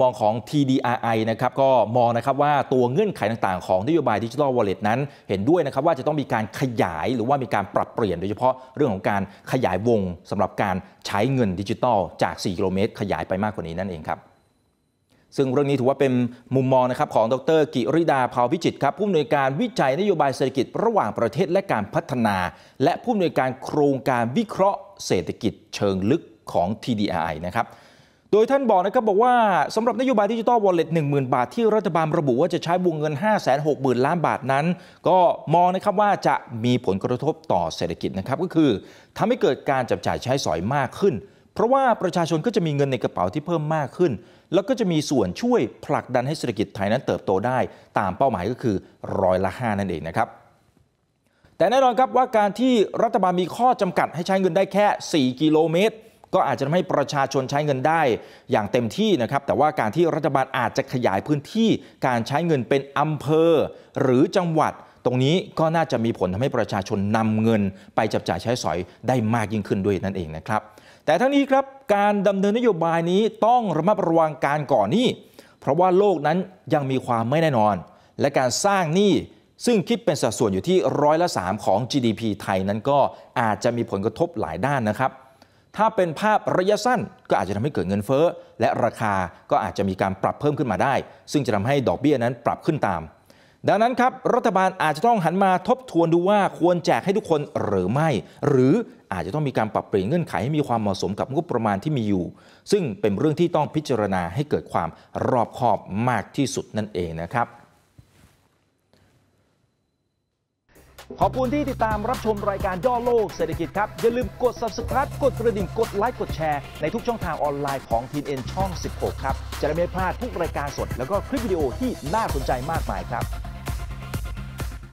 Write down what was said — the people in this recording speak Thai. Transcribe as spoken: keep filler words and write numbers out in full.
มองของ ที ดี อาร์ ไอ นะครับก็มองนะครับว่าตัวเงื่อนไขต่างๆของนโยบาย Digital Wallet นั้นเห็นด้วยนะครับว่าจะต้องมีการขยายหรือว่ามีการปรับเปลี่ยนโดยเฉพาะเรื่องของการขยายวงสำหรับการใช้เงินดิจิทัลจากสี่กิโลเมตรขยายไปมากกว่านี้นั่นเองครับซึ่งเรื่องนี้ถือว่าเป็นมุมมองนะครับของดร.กิริดา เผ่าวิจิตรครับผู้อำนวยการวิจัยนโยบายเศรษฐกิจระหว่างประเทศและการพัฒนาและผู้อำนวยการโครงการวิเคราะห์เศรษฐกิจเชิงลึกของ ที ดี อาร์ ไอ นะครับโดยท่านบอกนะครับบอกว่าสำหรับนโยบาย Digital Wallet หนึ่งหมื่นบาทที่รัฐบาลระบุว่าจะใช้วงเงิน ห้าแสนหกหมื่นล้านบาทนั้นก็มองนะครับว่าจะมีผลกระทบต่อเศรษฐกิจนะครับก็คือทำให้เกิดการจับจ่ายใช้สอยมากขึ้นเพราะว่าประชาชนก็จะมีเงินในกระเป๋าที่เพิ่มมากขึ้นแล้วก็จะมีส่วนช่วยผลักดันให้เศรษฐกิจไทยนั้นเติบโตได้ตามเป้าหมายก็คือร้อยละห้านั่นเองนะครับแต่แน่นอนครับว่าการที่รัฐบาลมีข้อจำกัดให้ใช้เงินได้แค่สี่กิโลเมตรก็อาจจะทำให้ประชาชนใช้เงินได้อย่างเต็มที่นะครับแต่ว่าการที่รัฐบาลอาจจะขยายพื้นที่การใช้เงินเป็นอำเภอหรือจังหวัดตรงนี้ก็น่าจะมีผลทำให้ประชาชนนำเงินไปจับจ่ายใช้สอยได้มากยิ่งขึ้นด้วยนั่นเองนะครับแต่ทั้งนี้ครับการดำเนินนโยบายนี้ต้องระมัดระวังการก่อหนี้เพราะว่าโลกนั้นยังมีความไม่แน่นอนและการสร้างหนี้ซึ่งคิดเป็นสัดส่วนอยู่ที่ร้อยละสามของ จี ดี พี ไทยนั้นก็อาจจะมีผลกระทบหลายด้านนะครับถ้าเป็นภาพระยะสั้นก็อาจจะทำให้เกิดเงินเฟ้อและราคาก็อาจจะมีการปรับเพิ่มขึ้นมาได้ซึ่งจะทำให้ดอกเบี้ยนั้นปรับขึ้นตามดังนั้นครับรัฐบาลอาจจะต้องหันมาทบทวนดูว่าควรแจกให้ทุกคนหรือไม่หรืออาจจะต้องมีการปรับเปลี่ยนเงื่อนไขให้มีความเหมาะสมกับงบประมาณที่มีอยู่ซึ่งเป็นเรื่องที่ต้องพิจารณาให้เกิดความรอบคอบมากที่สุดนั่นเองนะครับขอบคุณที่ติดตามรับชมรายการย่อโลกเศรษฐกิจครับอย่าลืมกด ซับสไครบ์ กดกระดิ่งกดไลค์กดแชร์ในทุกช่องทางออนไลน์ของ ที เอ็น ช่อง สิบหกครับจะได้ไม่พลาดทุกรายการสดแล้วก็คลิปวิดีโอที่น่าสนใจมากมายครับ